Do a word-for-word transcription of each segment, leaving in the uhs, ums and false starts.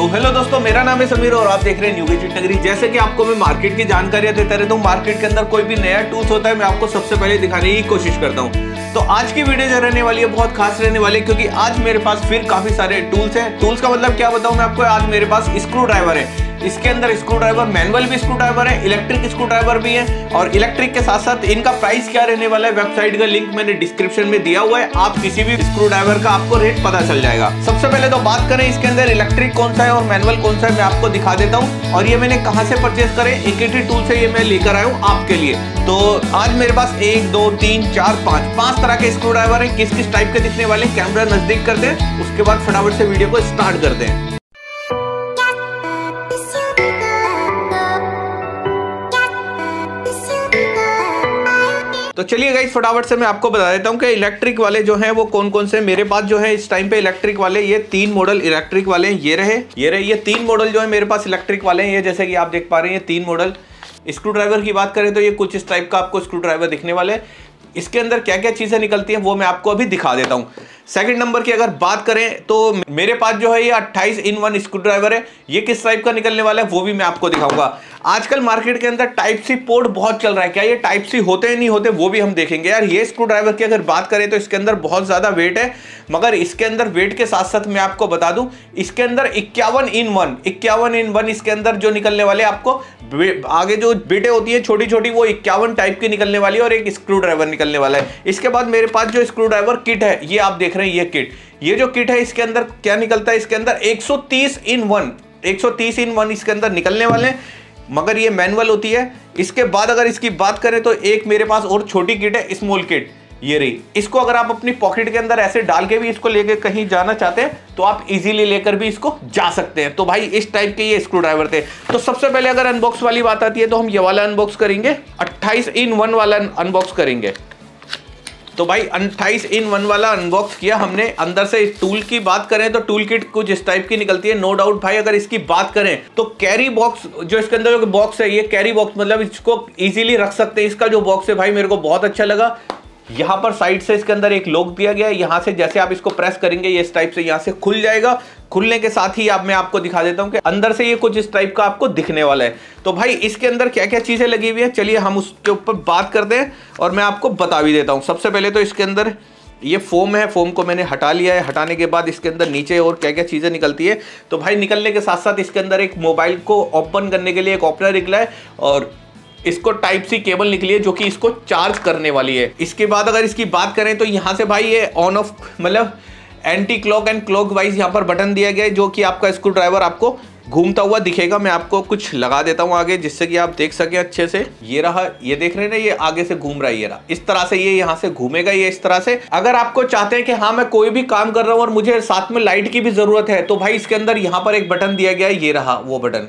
तो हेलो दोस्तों, मेरा नाम है समीर और आप देख रहे हैं न्यू गैजेट नगरी। जैसे कि आपको मैं मार्केट की जानकारियां देता रहता हूं, मार्केट के अंदर कोई भी नया टूल्स होता है मैं आपको सबसे पहले दिखाने की कोशिश करता हूं। तो आज की वीडियो जो रहने वाली है बहुत खास रहने वाली है, क्योंकि आज मेरे पास फिर काफी सारे टूल्स हैं। टूल्स का मतलब क्या बताऊं मैं आपको, आज मेरे पास स्क्रू ड्राइवर है। इसके अंदर स्क्रू ड्राइवर मैनुअल भी स्क्रू ड्राइवर है, इलेक्ट्रिक स्क्रू ड्राइवर भी है। और इलेक्ट्रिक के साथ साथ इनका प्राइस क्या रहने वाला है, वेबसाइट का लिंक मैंने डिस्क्रिप्शन में दिया हुआ है, आप किसी भी स्क्रू ड्राइवर का आपको रेट पता चल जाएगा। सबसे पहले तो बात करें इसके अंदर इलेक्ट्रिक कौन सा है और मैनुअल कौन सा है, मैं आपको दिखा देता हूँ। और ये मैंने कहाँ से परचेज करे, एकेटी टूल से ये मैं लेकर आया हूँ आपके लिए। तो आज मेरे पास एक दो तीन चार पाँच पाँच तरह के स्क्रू ड्राइवर है। किस किस टाइप के दिखने वाले, कैमरा नजदीक करते हैं, उसके बाद फटाफट से वीडियो को स्टार्ट करते हैं। तो चलिए गाइस फटाफट से मैं आपको बता देता हूँ कि इलेक्ट्रिक वाले जो हैं वो कौन कौन से। मेरे पास जो है इस टाइम पे इलेक्ट्रिक वाले ये तीन मॉडल इलेक्ट्रिक वाले हैं, ये रहे ये रहे ये तीन मॉडल जो है मेरे पास इलेक्ट्रिक वाले हैं। ये जैसे कि आप देख पा रहे हैं ये तीन मॉडल। स्क्रू ड्राइवर की बात करें तो ये कुछ इस टाइप का आपको स्क्रू ड्राइवर दिखने वाला है। इसके अंदर क्या क्या चीज़ें निकलती हैं वो मैं आपको अभी दिखा देता हूँ। सेकंड नंबर की अगर बात करें तो मेरे पास जो है ये अट्ठाईस इन वन स्क्रू ड्राइवर है। ये किस टाइप का निकलने वाला है वो भी मैं आपको दिखाऊंगा। आजकल मार्केट के अंदर टाइप सी पोर्ट बहुत चल रहा है, क्या ये टाइप सी होते हैं नहीं होते वो भी हम देखेंगे। यार ये स्क्रू ड्राइवर की अगर बात करें तो इसके अंदर बहुत ज़्यादा वेट है, मगर इसके अंदर वेट के साथ साथ मैं आपको बता दूँ इसके अंदर इक्यावन इन वन इक्यावन इन वन इसके अंदर जो निकलने वाले आपको आगे जो बेटे होती है छोटी छोटी वो इक्यावन टाइप की निकलने वाली है और एक स्क्रू ड्राइवर निकलने वाला है। इसके बाद मेरे पास जो स्क्रू ड्राइवर किट है ये आप देख रहे हैं, ये किट ये जो किट है इसके अंदर क्या निकलता है, इसके अंदर एक सौ तीस इन वन इसके अंदर निकलने वाले हैं, मगर ये मैनुअल होती है। इसके बाद अगर इसकी बात करें तो एक मेरे पास और छोटी किट है, स्मॉल किट ये रही। इसको अगर आप अपनी पॉकेट के अंदर ऐसे डाल के भी इसको लेके कहीं जाना चाहते हैं तो आप इजीली लेकर भी इसको जा सकते हैं। तो भाई इस टाइप के ये स्क्रू ड्राइवर थे। तो सबसे पहले अगर अनबॉक्स वाली बात आती है तो हम ये वाला अनबॉक्स करेंगे, अट्ठाईस इन वन वाला अनबॉक्स करेंगे। तो भाई अट्ठाईस इन वन वाला अनबॉक्स किया हमने। अंदर से टूल की बात करें तो टूल किट कुछ इस टाइप की निकलती है, नो डाउट। भाई अगर इसकी बात करें तो कैरी बॉक्स जो इसके अंदर जो बॉक्स है ये कैरी बॉक्स मतलब इसको इजीली रख सकते हैं। इसका जो बॉक्स है भाई मेरे को बहुत अच्छा लगा। यहाँ पर साइड से इसके अंदर एक लॉक दिया गया है, यहाँ से जैसे आप इसको प्रेस करेंगे ये इस टाइप से यहाँ से खुल जाएगा। खुलने के साथ ही आप मैं आपको दिखा देता हूँ कि अंदर से ये कुछ इस टाइप का आपको दिखने वाला है। तो भाई इसके अंदर क्या क्या चीज़ें लगी हुई हैं चलिए हम उसके ऊपर बात करते हैं और मैं आपको बता भी देता हूँ। सबसे पहले तो इसके अंदर ये फोम है, फोम को मैंने हटा लिया है। हटाने के बाद इसके अंदर नीचे और क्या क्या चीज़ें निकलती है तो भाई निकलने के साथ साथ इसके अंदर एक मोबाइल को ओपन करने के लिए एक ओपनर निकला है और इसको टाइप सी केबल निकली है जो कि इसको चार्ज करने वाली है। इसके बाद अगर इसकी बात करें तो यहाँ से भाई ये ऑन ऑफ मतलब anti clock and clock wise यहाँ पर बटन दिया गया है जो कि आपका स्क्रू ड्राइवर आपको घूमता हुआ दिखेगा। मैं आपको कुछ लगा देता हूँ आगे जिससे कि आप देख सकें अच्छे से। ये रहा, ये देख रहे हैं ना, ये आगे से घूम रहा है, ये रहा इस तरह से, ये यहाँ से घूमेगा ये इस तरह से। अगर आपको चाहते हैं कि हाँ मैं कोई भी काम कर रहा हूँ और मुझे साथ में लाइट की भी जरूरत है तो भाई इसके अंदर यहाँ पर एक बटन दिया गया है, ये रहा वो बटन,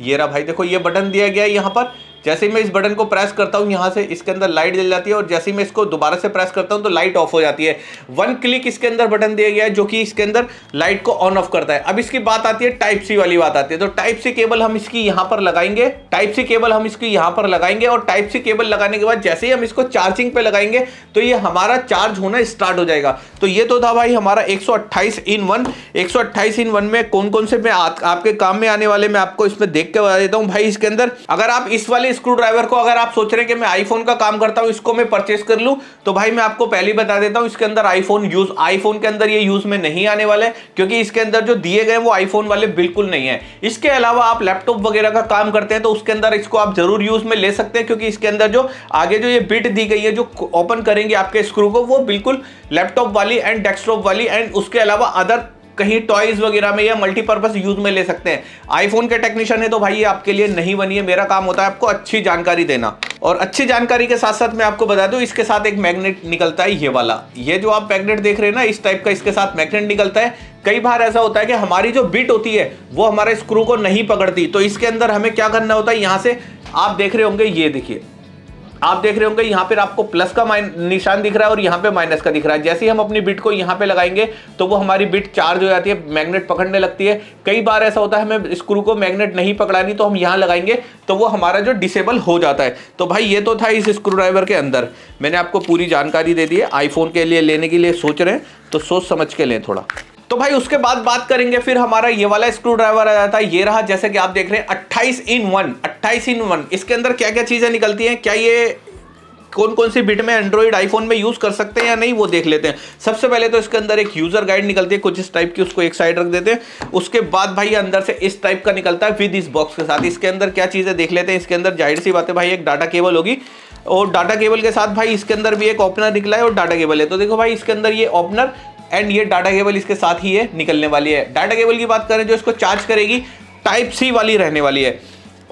ये रहा भाई देखो ये बटन दिया गया है। यहाँ पर जैसे ही मैं इस बटन को प्रेस करता हूँ यहाँ से इसके अंदर लाइट जल जाती है और जैसे ही मैं इसको दोबारा से प्रेस करता हूँ तो लाइट ऑफ हो जाती है। वन क्लिक इसके अंदर बटन दिया गया है जो कि इसके अंदर लाइट को ऑन ऑफ करता है। अब इसकी बात आती है टाइप सी वाली बात आती है तो टाइप सी केबल हम इसकी यहाँ पर लगाएंगे टाइप सी केबल हम इसकी यहाँ पर लगाएंगे और टाइप सी केबल लगाने के बाद जैसे ही हम इसको चार्जिंग पे लगाएंगे तो ये हमारा चार्ज होना स्टार्ट हो जाएगा। तो ये तो था भाई हमारा एक सौ अट्ठाईस इन वन एक सौ अट्ठाईस इन वन में कौन कौन से मैं आपके काम में आने वाले मैं आपको इसमें देख के बता देता हूँ। भाई इसके अंदर अगर आप इस वाले स्क्रू ड्राइवर को अगर आप सोच रहे हैं कि मैं आईफोन का काम करता हूं इसको मैं परचेस कर लूं तो भाई मैं आपको पहले ही बता देता हूं इसके अंदर आईफोन यूज आईफोन के अंदर ये यूज में नहीं आने वाला है क्योंकि इसके अंदर जो दिए गए वो आईफोन वाले बिल्कुल नहीं है। इसके अलावा आप लैपटॉप वगैरह का काम करते हैं तो उसके अंदर इसको आप जरूर यूज में ले सकते हैं क्योंकि इसके अंदर जो आगे जो ये बिट दी गई है जो ओपन करेंगे आपके स्क्रू को वो बिल्कुल लैपटॉप वाली एंड डेस्कटॉप वाली एंड उसके अलावा अदर कहीं टॉयज वगैरह में या मल्टीपर्पज यूज में ले सकते हैं। आईफोन के टेक्नीशियन है तो भाई ये आपके लिए नहीं बनी है, मेरा काम होता है आपको अच्छी जानकारी देना। और अच्छी जानकारी के साथ साथ मैं आपको बता दूं इसके साथ एक मैग्नेट निकलता है, ये वाला ये जो आप मैग्नेट देख रहे हैं ना इस टाइप का इसके साथ मैग्नेट निकलता है। कई बार ऐसा होता है कि हमारी जो बिट होती है वो हमारे स्क्रू को नहीं पकड़ती तो इसके अंदर हमें क्या करना होता है, यहाँ से आप देख रहे होंगे ये देखिए आप देख रहे होंगे यहाँ पर आपको प्लस का निशान दिख रहा है और यहाँ पे माइनस का दिख रहा है। जैसे ही हम अपनी बिट को यहाँ पे लगाएंगे तो वो हमारी बिट चार्ज हो जाती है, मैग्नेट पकड़ने लगती है। कई बार ऐसा होता है हमें स्क्रू को मैग्नेट नहीं पकड़ानी तो हम यहाँ लगाएंगे तो वो हमारा जो डिसेबल हो जाता है। तो भाई ये तो था इस स्क्रू ड्राइवर के अंदर, मैंने आपको पूरी जानकारी दे दी है। आईफोन के लिए लेने के लिए सोच रहे हैं तो सोच समझ के लें थोड़ा। तो भाई उसके बाद बात करेंगे फिर हमारा ये वाला स्क्रू ड्राइवर आ जाता है। ये रहा, जैसे कि आप देख रहे हैं अट्ठाईस इन वन, अट्ठाईस इन वन। इसके अंदर क्या क्या चीजें निकलती हैं, क्या ये कौन कौन सी बिट में एंड्रॉइड आईफोन में यूज कर सकते हैं या नहीं, वो देख लेते हैं। सबसे पहले तो इसके अंदर एक यूजर गाइड निकलती है कुछ इस टाइप की, उसको एक साइड रख देते हैं। उसके बाद भाई अंदर से इस टाइप का निकलता है विद इस बॉक्स के साथ। इसके अंदर क्या चीजें देख लेते हैं। इसके अंदर जाहिर सी बात है भाई एक डाटा केबल होगी, और डाटा केबल के साथ भाई इसके अंदर भी एक ओपनर निकला है और डाटा केबल है। तो देखो भाई इसके अंदर ये ओपनर एंड ये डाटा केबल इसके साथ ही है निकलने वाली है। डाटा केबल की बात करें जो इसको चार्ज करेगी, टाइप सी वाली रहने वाली है।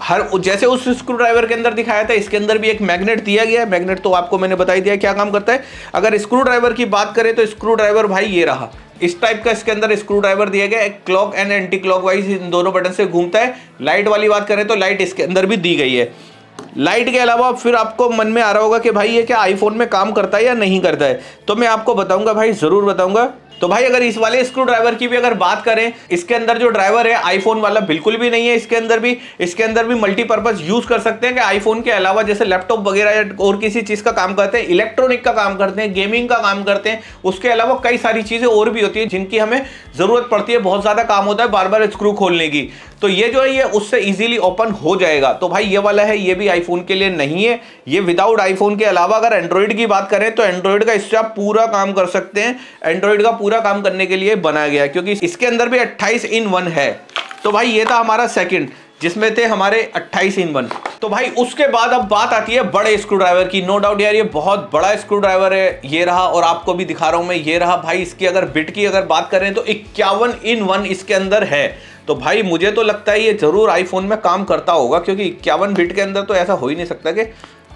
हर जैसे उस स्क्रू ड्राइवर के अंदर दिखाया था, इसके अंदर भी एक मैग्नेट दिया गया है। मैग्नेट तो आपको मैंने बता ही दिया क्या काम करता है। अगर स्क्रू ड्राइवर की बात करें तो स्क्रू ड्राइवर भाई ये रहा, इस टाइप का इसके अंदर स्क्रू ड्राइवर दिया गया, एक clock and anti clock wise इन दोनों बटन से घूमता है। लाइट वाली बात करें तो लाइट इसके अंदर भी दी गई है। लाइट के अलावा फिर आपको मन में आ रहा होगा कि भाई ये क्या आईफोन में काम करता है या नहीं करता है, तो मैं आपको बताऊंगा भाई, जरूर बताऊंगा। तो भाई अगर इस वाले स्क्रू ड्राइवर की भी अगर बात करें, इसके अंदर जो ड्राइवर है आईफोन वाला बिल्कुल भी नहीं है। इसके अंदर भी इसके अंदर भी मल्टीपर्पज यूज कर सकते हैं कि आईफोन के अलावा जैसे लैपटॉप वगैरह और किसी चीज का काम करते हैं, इलेक्ट्रॉनिक का काम करते हैं, गेमिंग का काम करते हैं। उसके अलावा कई सारी चीजें और भी होती है जिनकी हमें जरूरत पड़ती है, बहुत ज्यादा काम होता है बार बार स्क्रू खोलने की। तो ये जो है ये उससे इजीली ओपन हो जाएगा। तो भाई ये वाला है, ये भी आईफोन के लिए नहीं है, ये विदाउट आईफोन के अलावा। अगर एंड्रॉइड की बात करें तो एंड्रॉइड का इससे आप पूरा काम कर सकते हैं। एंड्रॉइड का पूरा काम करने के लिए बनाया गया है, क्योंकि इसके अंदर भी अट्ठाईस इन वन है। तो भाई ये था हमारा सेकंड, जिसमें थे हमारे अट्ठाईस इन वन। तो भाई उसके बाद अब बात आती है बड़े स्क्रू ड्राइवर की। नो डाउट यार ये बहुत बड़ा स्क्रू ड्राइवर है, ये रहा, और आपको भी दिखा रहा हूं मैं, ये रहा भाई। इसकी अगर बिट की अगर बात करें तो इक्यावन इन वन इसके अंदर है। तो भाई मुझे तो लगता है ये जरूर आईफोन में काम करता होगा, क्योंकि इक्यावन बिट के अंदर तो ऐसा हो ही नहीं सकता कि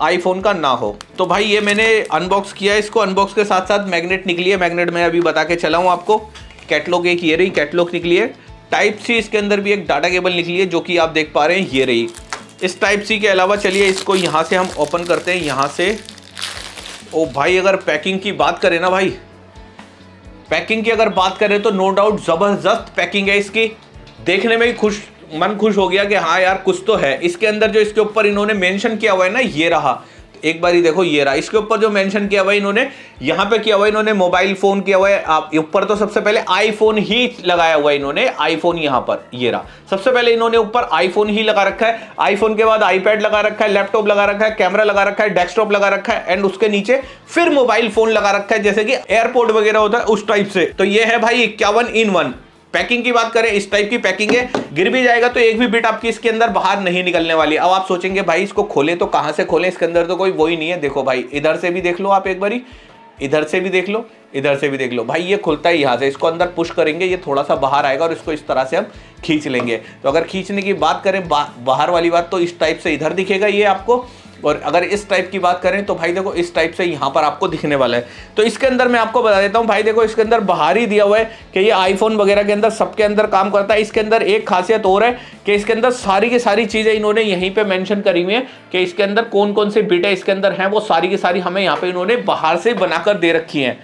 आईफोन का ना हो। तो भाई ये मैंने अनबॉक्स किया है इसको, अनबॉक्स के साथ साथ मैग्नेट निकली है। मैग्नेट मैं अभी बता के चला हूँ आपको। कैटलॉग एक ये रही, कैटलॉग निकली है। टाइप सी इसके अंदर भी एक डाटा केबल निकली है, जो कि आप देख पा रहे हैं ये रही। इस टाइप सी के अलावा चलिए इसको यहाँ से हम ओपन करते हैं, यहाँ से। ओ भाई अगर पैकिंग की बात करें ना भाई, पैकिंग की अगर बात करें तो नो डाउट ज़बरदस्त पैकिंग है इसकी। देखने में ही खुश मन खुश हो गया कि हाँ यार कुछ तो है। इसके अंदर जो इसके ऊपर इन्होंने मेंशन किया हुआ है ना, ये रहा, एक बार ही देखो ये रहा। इसके ऊपर जो मेंशन किया हुआ है इन्होंने, यहाँ पे किया हुआ इन्होंने मोबाइल फोन किया हुआ है। आप ऊपर तो सबसे पहले आईफोन ही लगाया हुआ है इन्होंने, आईफोन यहाँ पर ये रहा। सबसे पहले इन्होंने ऊपर आईफोन ही लगा रखा है। आईफोन के बाद आईपैड लगा रखा है, लैपटॉप लगा रखा है, कैमरा लगा रखा है, डेस्कटॉप लगा रखा है, एंड उसके नीचे फिर मोबाइल फोन लगा रखा है, जैसे कि एयरपोर्ट वगैरह होता है उस टाइप से। तो ये है भाई इक्यावन इन वन। पैकिंग की बात करें, इस टाइप की पैकिंग है, गिर भी जाएगा तो एक भी बिट आपकी इसके अंदर बाहर नहीं निकलने वाली। अब आप सोचेंगे भाई इसको खोले तो कहां से खोले, इसके अंदर तो कोई वो ही नहीं है। देखो भाई इधर से भी देख लो आप, एक बारी इधर से भी देख लो, इधर से भी देख लो, भाई ये खुलता है यहाँ से। इसको अंदर पुश करेंगे, ये थोड़ा सा बाहर आएगा और इसको इस तरह से हम खींच लेंगे। तो अगर खींचने की बात करें बा, बाहर वाली बात, तो इस टाइप से इधर दिखेगा ये आपको। और अगर इस टाइप की बात करें तो भाई देखो इस टाइप से यहाँ पर आपको दिखने वाला है। तो इसके अंदर मैं आपको बता देता हूँ भाई, देखो इसके अंदर बाहर ही दिया हुआ है कि ये आईफोन वगैरह के अंदर सबके अंदर काम करता है। इसके अंदर एक खासियत और है कि इसके अंदर सारी की सारी चीज़ें इन्होंने यहीं पे मेंशन करी हुई हैं कि इसके अंदर कौन कौन सी बिटें इसके अंदर हैं, वो सारी की सारी हमें यहाँ पर इन्होंने बाहर से बनाकर दे रखी हैं।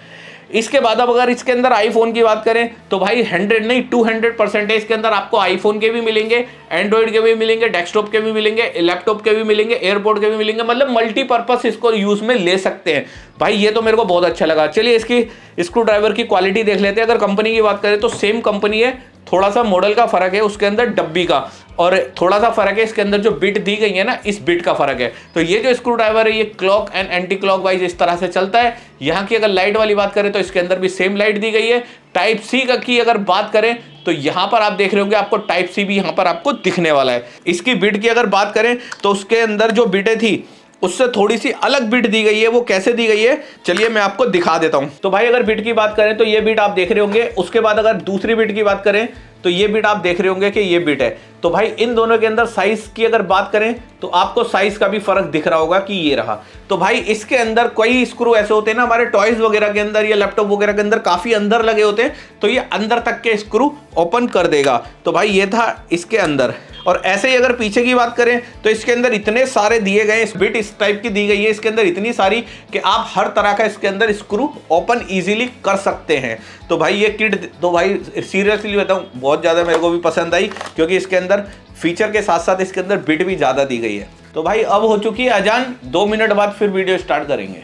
इसके बाद अब अगर इसके अंदर आईफोन की बात करें तो भाई हंड्रेड नहीं टू हंड्रेड परसेंट है। इसके अंदर आपको आईफोन के भी मिलेंगे, एंड्रॉइड के भी मिलेंगे, डेस्कटॉप के भी मिलेंगे, लैपटॉप के भी मिलेंगे, एयरपोर्ट के भी मिलेंगे, मतलब मल्टीपर्पस इसको यूज में ले सकते हैं। भाई ये तो मेरे को बहुत अच्छा लगा। चलिए इसकी स्क्रू ड्राइवर की क्वालिटी देख लेते हैं। अगर कंपनी की बात करें तो सेम कंपनी है, थोड़ा सा मॉडल का फर्क है उसके अंदर, डब्बी का, और थोड़ा सा फर्क है इसके अंदर जो बिट दी गई है ना, इस बिट का फर्क है। तो ये जो स्क्रू ड्राइवर है ये clock and anti clock wise इस तरह से चलता है। यहाँ की अगर लाइट वाली बात करें तो इसके अंदर भी सेम लाइट दी गई है। टाइप सी का की अगर बात करें तो यहाँ पर आप देख रहे होंगे आपको टाइप सी भी यहाँ पर आपको दिखने वाला है। इसकी बिट की अगर बात करें तो उसके अंदर जो बिटें थी उससे थोड़ी सी अलग बिट दी गई है। वो कैसे दी गई है चलिए मैं आपको दिखा देता हूं। तो भाई अगर बिट की बात करें तो ये बिट आप देख रहे होंगे। उसके बाद अगर दूसरी बिट की बात करें तो ये बिट आप देख रहे होंगे कि ये बिट है। तो भाई इन दोनों के अंदर साइज की अगर बात करें तो आपको साइज का भी फर्क दिख रहा होगा कि ये रहा। तो भाई इसके अंदर कई स्क्रू ऐसे होते हैं ना हमारे टॉयज वगैरह के अंदर या लैपटॉप वगैरह के अंदर काफी अंदर लगे होते हैं, तो ये अंदर तक के स्क्रू ओपन कर देगा। तो भाई ये था इसके अंदर। और ऐसे ही अगर पीछे की बात करें तो इसके अंदर इतने सारे दिए गए बिट इस टाइप की दी गई है इसके अंदर, इतनी सारी कि आप हर तरह का इसके अंदर स्क्रू ओपन इजीली कर सकते हैं। तो भाई ये किट तो भाई सीरियसली बताऊं बहुत ज्यादा मेरे को भी पसंद आई, क्योंकि इसके अंदर फीचर के साथ साथ इसके अंदर बिट भी ज्यादा दी गई है। तो भाई अब हो चुकी है अजान, दो मिनट बाद फिर वीडियो स्टार्ट करेंगे।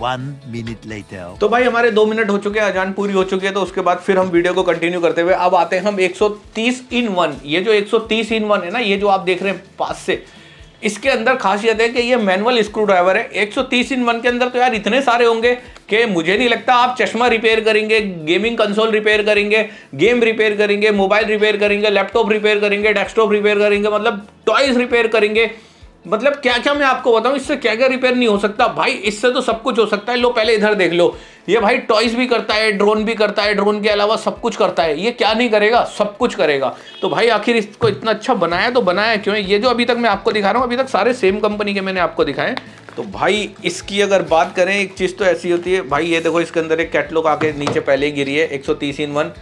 one minute later. तो भाई हमारे दो मिनट हो चुके हैं, अजान पूरी हो चुकी है, तो उसके बाद फिर हम वीडियो को कंटिन्यू करते हुए अब आते हैं हम एक सौ तीस इन वन। ये जो एक सौ तीस इन वन है ना, ये जो आप देख रहे हैं पास से, इसके अंदर खासियत है कि ये मैनुअल स्क्रू ड्राइवर है। एक सौ तीस इन वन के अंदर तो यार इतने सारे होंगे कि मुझे नहीं लगता आप चश्मा रिपेयर करेंगे, गेमिंग कंसोल रिपेयर करेंगे, गेम रिपेयर करेंगे, मोबाइल रिपेयर करेंगे, लैपटॉप रिपेयर करेंगे, डेस्कटॉप रिपेयर करेंगे, मतलब टॉयज रिपेयर करेंगे, मतलब क्या क्या मैं आपको बताऊं, इससे क्या क्या रिपेयर नहीं हो सकता भाई, इससे तो सब कुछ हो सकता है। लो पहले इधर देख लो, ये भाई टॉयज भी करता है, ड्रोन भी करता है, ड्रोन के अलावा सब कुछ करता है, ये क्या नहीं करेगा, सब कुछ करेगा। तो भाई आखिर इसको इतना अच्छा बनाया तो बनाया क्यों? ये जो अभी तक मैं आपको दिखा रहा हूँ, अभी तक सारे सेम कंपनी के मैंने आपको दिखाए। तो भाई इसकी अगर बात करें, एक चीज़ तो ऐसी होती है भाई, ये देखो इसके अंदर एक कैटलॉग आके नीचे पहले ही गिरी है। एक सौ तीस इन वन,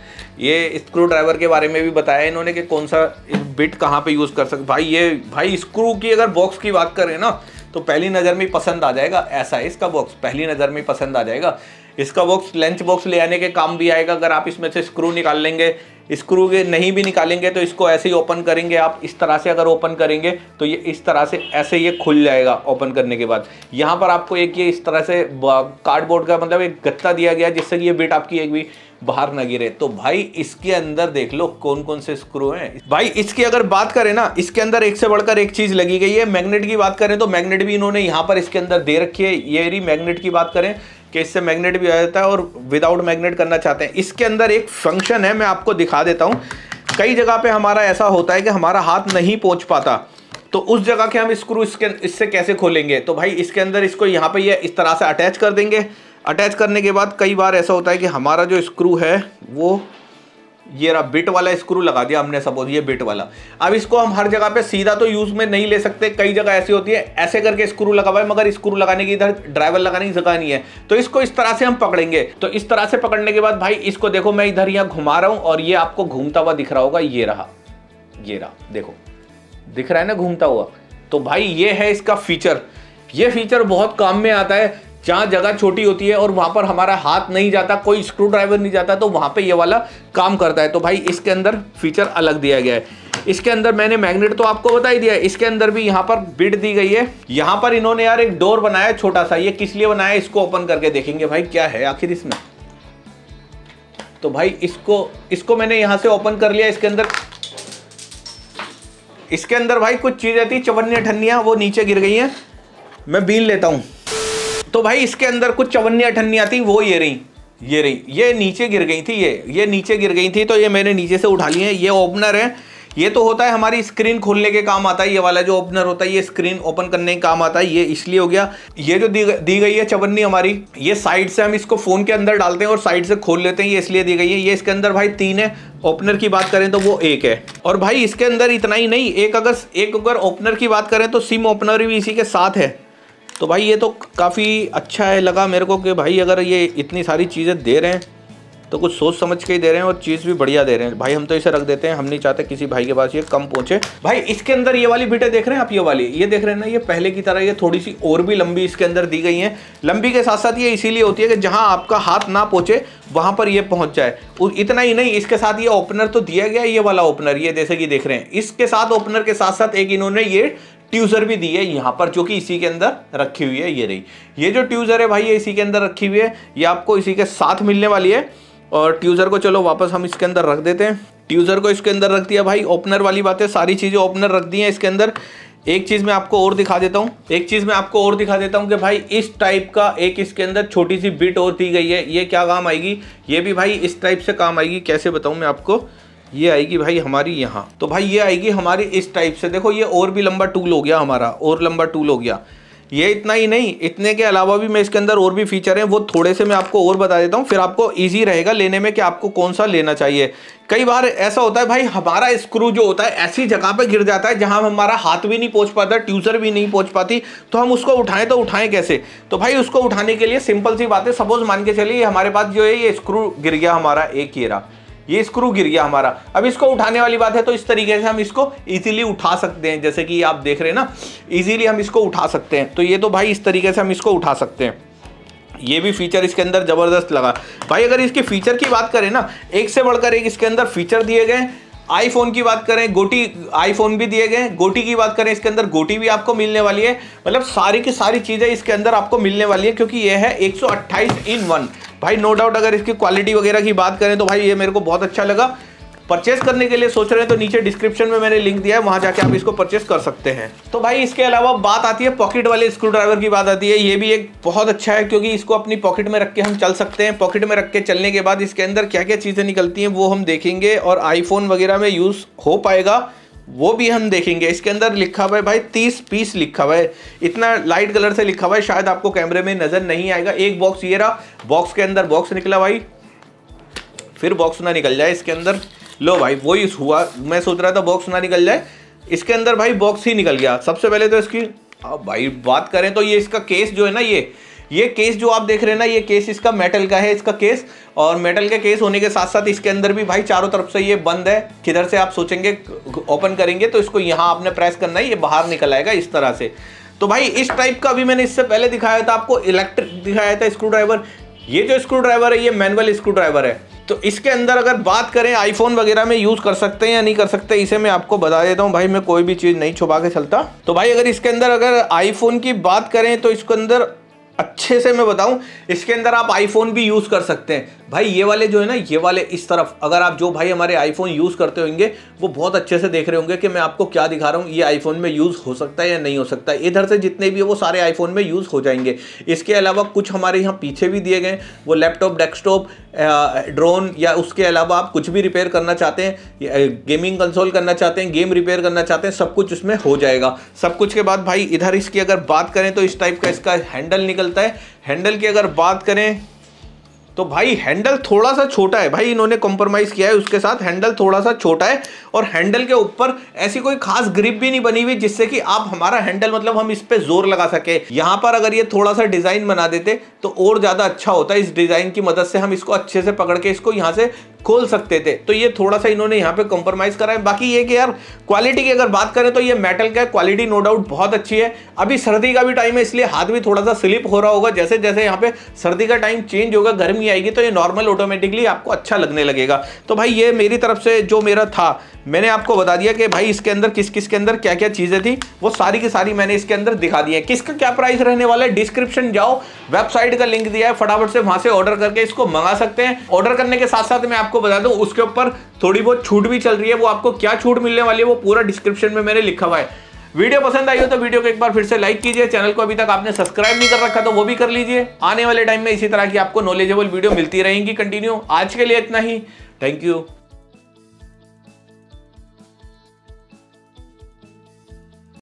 ये स्क्रू ड्राइवर के बारे में भी बताया इन्होंने कि कौन सा बिट कहाँ पे यूज़ कर सकते। भाई ये भाई स्क्रू की अगर बॉक्स की बात करें ना, तो पहली नज़र में पसंद आ जाएगा, ऐसा है इसका बॉक्स, पहली नज़र में पसंद आ जाएगा इसका बॉक्स। लंच बॉक्स ले आने के काम भी आएगा, अगर आप इसमें से स्क्रू निकाल लेंगे, स्क्रू के नहीं भी निकालेंगे तो इसको ऐसे ही ओपन करेंगे आप, इस तरह से अगर ओपन करेंगे तो ये इस तरह से ऐसे ये खुल जाएगा। ओपन करने के बाद यहाँ पर आपको एक ये इस तरह से कार्डबोर्ड का मतलब एक गत्ता दिया गया, जिससे ये बिट आपकी एक भी बाहर ना गिरे। तो भाई इसके अंदर देख लो कौन कौन से स्क्रू हैं। भाई इसकी अगर बात करें ना, इसके अंदर एक से बढ़कर एक चीज़ लगी गई है। मैग्नेट की बात करें तो मैग्नेट भी इन्होंने यहाँ पर इसके अंदर दे रखी है। ये री मैग्नेट की बात करें कि इससे मैग्नेट भी आ जाता है, और विदाउट मैग्नेट करना चाहते हैं। इसके अंदर एक फंक्शन है, मैं आपको दिखा देता हूँ। कई जगह पे हमारा ऐसा होता है कि हमारा हाथ नहीं पहुँच पाता, तो उस जगह के हम स्क्रू इसके इससे कैसे खोलेंगे? तो भाई इसके अंदर इसको यहाँ पे ये इस तरह से अटैच कर देंगे। अटैच करने के बाद कई बार ऐसा होता है कि हमारा जो स्क्रू है वो ये रहा, बिट वाला स्क्रू लगा दिया हमने, सपोज ये बिट वाला। अब इसको हम हर जगह पे सीधा तो यूज़ में नहीं ले सकते, कई जगह ऐसी होती है ऐसे करके स्क्रू लगा हुआ है, मगर स्क्रू लगाने की इधर ड्राइवर लगाने की जगह नहीं है, तो इसको इस तरह से हम पकड़ेंगे। तो इस तरह से पकड़ने के बाद भाई इसको देखो, मैं इधर यहाँ घुमा रहा हूँ और ये आपको घूमता हुआ दिख रहा होगा, ये रहा, ये रहा, देखो दिख रहा है ना घूमता हुआ। तो भाई ये है इसका फीचर। ये फीचर बहुत काम में आता है जहाँ जगह छोटी होती है और वहाँ पर हमारा हाथ नहीं जाता, कोई स्क्रू ड्राइवर नहीं जाता, तो वहाँ पे ये वाला काम करता है। तो भाई इसके अंदर फीचर अलग दिया गया है। इसके अंदर मैंने मैग्नेट तो आपको बता ही दिया है, इसके अंदर भी यहाँ पर बिट दी गई है। यहाँ पर इन्होंने यार एक डोर बनाया है छोटा सा, ये किस लिए बनाया है इसको ओपन करके देखेंगे भाई क्या है आखिर इसमें। तो भाई इसको इसको मैंने यहाँ से ओपन कर लिया। इसके अंदर इसके अंदर भाई कुछ चीज़ें थी, चवन्नी ठन्नियाँ, वो नीचे गिर गई हैं, मैं बीन लेता हूँ। तो भाई इसके अंदर कुछ चवन्नी अठन्नियाँ थी, वो ये रही, ये रही, ये नीचे गिर गई थी, ये ये नीचे गिर गई थी, तो ये मैंने नीचे से उठा ली है। ये ओपनर है, ये तो होता है हमारी स्क्रीन खोलने के काम आता है, ये वाला जो ओपनर होता है ये स्क्रीन ओपन करने के काम आता है, ये इसलिए हो गया। ये जो दी, दी गई है चवन्नी हमारी, ये साइड से हम इसको फ़ोन के अंदर डालते हैं और साइड से खोल लेते हैं, ये इसलिए दी गई है। ये इसके अंदर भाई तीन है, ओपनर की बात करें तो वो एक है। और भाई इसके अंदर इतना ही नहीं, एक अगर एक अगर ओपनर की बात करें तो सिम ओपनर भी इसी के साथ है। तो भाई ये तो काफ़ी अच्छा है लगा मेरे को कि भाई अगर ये इतनी सारी चीज़ें दे रहे हैं तो कुछ सोच समझ के ही दे रहे हैं, और चीज़ भी बढ़िया दे रहे हैं। भाई हम तो इसे रख देते हैं, हम नहीं चाहते किसी भाई के पास ये कम पहुँचे। भाई इसके अंदर ये वाली बिटें देख रहे हैं आप, ये वाली ये देख रहे हैं ना, ये पहले की तरह ये थोड़ी सी और भी लंबी इसके अंदर दी गई है। लंबी के साथ साथ ये इसीलिए होती है कि जहाँ आपका हाथ ना पहुँचे वहाँ पर ये पहुँच जाए। इतना ही नहीं, इसके साथ ये ओपनर तो दिया गया है, ये वाला ओपनर, ये जैसे कि देख रहे हैं। इसके साथ ओपनर के साथ साथ एक इन्होंने ये ट्यूज़र भी दी है यहाँ पर, जो कि इसी के अंदर रखी हुई है। ये रही, ये जो ट्यूज़र है भाई ये इसी के अंदर रखी हुई है, ये आपको इसी के साथ मिलने वाली है। और ट्यूज़र को चलो वापस हम इसके अंदर रख देते हैं, ट्यूज़र को इसके अंदर रख दिया। भाई ओपनर वाली बातें, सारी चीज़ें ओपनर रख दी हैं इसके अंदर। एक चीज़ मैं आपको और दिखा देता हूँ, एक चीज़ मैं आपको और दिखा देता हूँ कि भाई इस टाइप का एक इसके अंदर छोटी सी बिट और दी गई है। ये क्या काम आएगी? ये भी भाई इस टाइप से काम आएगी, कैसे बताऊँ मैं आपको, ये आएगी भाई हमारी यहाँ। तो भाई ये आएगी हमारी इस टाइप से, देखो ये और भी लंबा टूल हो गया हमारा, और लंबा टूल हो गया। ये इतना ही नहीं, इतने के अलावा भी मैं इसके अंदर और भी फीचर हैं, वो थोड़े से मैं आपको और बता देता हूँ, फिर आपको इजी रहेगा लेने में कि आपको कौन सा लेना चाहिए। कई बार ऐसा होता है भाई हमारा स्क्रू जो होता है ऐसी जगह पर गिर जाता है जहाँ हमारा हाथ भी नहीं पहुँच पाता, ट्यूज़र भी नहीं पहुँच पाती, तो हम उसको उठाएं तो उठाएं कैसे? तो भाई उसको उठाने के लिए सिंपल सी बात है, सपोज़ मान के चलिए हमारे पास जो है ये स्क्रू गिर गया हमारा, एक ये रहा, ये स्क्रू गिर गया हमारा। अब इसको उठाने वाली बात है, तो इस तरीके से हम इसको इजीली उठा सकते हैं, जैसे कि आप देख रहे हैं ना, इजीली हम इसको उठा सकते हैं। तो ये तो भाई इस तरीके से हम इसको उठा सकते हैं, ये भी फीचर इसके अंदर ज़बरदस्त लगा। भाई अगर इसके फीचर की बात करें ना, एक से बढ़कर एक इसके अंदर फीचर दिए गए। आईफोन की बात करें, गोटी आईफोन भी दिए गए, गोटी की बात करें इसके अंदर गोटी भी आपको मिलने वाली है। मतलब सारी की सारी चीज़ें इसके अंदर आपको मिलने वाली है, क्योंकि ये है एक सौ अट्ठाईस इन वन। भाई नो डाउट अगर इसकी क्वालिटी वगैरह की बात करें तो भाई ये मेरे को बहुत अच्छा लगा। परचेस करने के लिए सोच रहे हैं तो नीचे डिस्क्रिप्शन में मैंने लिंक दिया है, वहां जाके आप इसको परचेस कर सकते हैं। तो भाई इसके अलावा बात आती है पॉकेट वाले स्क्रू ड्राइवर की बात आती है। ये भी एक बहुत अच्छा है क्योंकि इसको अपनी पॉकेट में रख के हम चल सकते हैं। पॉकेट में रख के चलने के बाद इसके अंदर क्या क्या चीज़ें निकलती हैं वो हम देखेंगे, और आईफोन वगैरह में यूज़ हो पाएगा वो भी हम देखेंगे। इसके अंदर लिखा हुआ है भाई तीस पीस लिखा हुआ है, इतना लाइट कलर से लिखा हुआ है शायद आपको कैमरे में नज़र नहीं आएगा। एक बॉक्स ये रहा, बॉक्स के अंदर बॉक्स निकला भाई, फिर बॉक्स ना निकल जाए इसके अंदर। लो भाई वही हुआ, मैं सोच रहा था बॉक्स ना निकल जाए, इसके अंदर भाई बॉक्स ही निकल गया। सबसे पहले तो इसकी अब भाई बात करें तो ये इसका केस जो है ना, ये ये केस जो आप देख रहे हैं ना, ये केस इसका मेटल का है इसका केस, और मेटल का केस होने के साथ साथ इसके अंदर भी भाई चारों तरफ से ये बंद है। किधर से आप सोचेंगे ओपन करेंगे तो इसको यहाँ आपने प्रेस करना है, ये बाहर निकल आएगा इस तरह से। तो भाई इस टाइप का भी मैंने इससे पहले दिखाया था आपको, इलेक्ट्रिक दिखाया था स्क्रू ड्राइवर। ये जो स्क्रू ड्राइवर है ये मैनुअल स्क्रू ड्राइवर है। तो इसके अंदर अगर बात करें आईफोन वगैरह में यूज़ कर सकते हैं या नहीं कर सकते, इसे मैं आपको बता देता हूँ। भाई मैं कोई भी चीज़ नहीं छुपा के चलता। तो भाई अगर इसके अंदर अगर आईफोन की बात करें तो इसके अंदर अच्छे से मैं बताऊं, इसके अंदर आप आईफोन भी यूज़ कर सकते हैं। भाई ये वाले जो है ना, ये वाले इस तरफ अगर आप जो भाई हमारे आईफोन यूज़ करते होंगे वो बहुत अच्छे से देख रहे होंगे कि मैं आपको क्या दिखा रहा हूँ, ये आईफोन में यूज़ हो सकता है या नहीं हो सकता है। इधर से जितने भी है वो सारे आईफोन में यूज़ हो जाएंगे। इसके अलावा कुछ हमारे यहाँ पीछे भी दिए गए, वो लैपटॉप, डेस्कटॉप, ड्रोन, या उसके अलावा आप कुछ भी रिपेयर करना चाहते हैं, गेमिंग कंसोल करना चाहते हैं, गेम रिपेयर करना चाहते हैं, सब कुछ उसमें हो जाएगा। सब कुछ के बाद भाई इधर इसकी अगर बात करें तो इस टाइप का इसका हैंडल निकलता है। हैंडल की अगर बात करें तो भाई हैंडल थोड़ा सा छोटा है, भाई इन्होंने कॉम्प्रोमाइज़ किया है उसके साथ, हैंडल थोड़ा सा छोटा है। और हैंडल के ऊपर ऐसी कोई खास ग्रिप भी नहीं बनी हुई जिससे कि आप हमारा हैंडल मतलब हम इस पे जोर लगा सके। यहाँ पर अगर ये थोड़ा सा डिज़ाइन बना देते तो और ज़्यादा अच्छा होता। इस डिज़ाइन की मदद से हम इसको अच्छे से पकड़ के इसको यहाँ से खोल सकते थे, तो ये थोड़ा सा इन्होंने यहाँ पे कॉम्प्रोमाइज़ करा है। बाकी ये कि यार क्वालिटी की अगर बात करें तो ये मेटल का क्वालिटी नो डाउट बहुत अच्छी है। अभी सर्दी का भी टाइम है इसलिए हाथ भी थोड़ा सा स्लिप हो रहा होगा, जैसे जैसे यहाँ पे सर्दी का टाइम चेंज होगा, गर्मी आएगी तो ये नॉर्मल ऑटोमेटिकली आपको अच्छा लगने लगेगा। तो भाई ये मेरी तरफ से जो मेरा था मैंने आपको बता दिया कि भाई इसके अंदर किस किस के अंदर क्या क्या चीज़ें थी वो सारी की सारी मैंने इसके अंदर दिखा दी है। किसका क्या प्राइस रहने वाला है, डिस्क्रिप्शन जाओ, वेबसाइट का लिंक दिया है, फटाफट से वहाँ से ऑर्डर करके इसको मंगा सकते हैं। ऑर्डर करने के साथ साथ मैं आपको बता दूं उसके ऊपर थोड़ी बहुत छूट भी चल रही है, वो आपको क्या छूट मिलने वाली है वो पूरा डिस्क्रिप्शन में मैंने लिखा हुआ है। वीडियो पसंद आई हो तो वीडियो को एक बार फिर से लाइक कीजिए, चैनल को अभी तक आपने सब्सक्राइब नहीं कर रखा तो वो भी कर लीजिए। आने वाले टाइम में इसी तरह की आपको नॉलेजेबल वीडियो मिलती रहेंगी कंटिन्यू। आज के लिए इतना ही, थैंक यू।